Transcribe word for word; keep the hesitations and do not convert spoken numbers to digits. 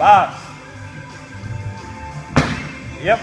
Box. Yep.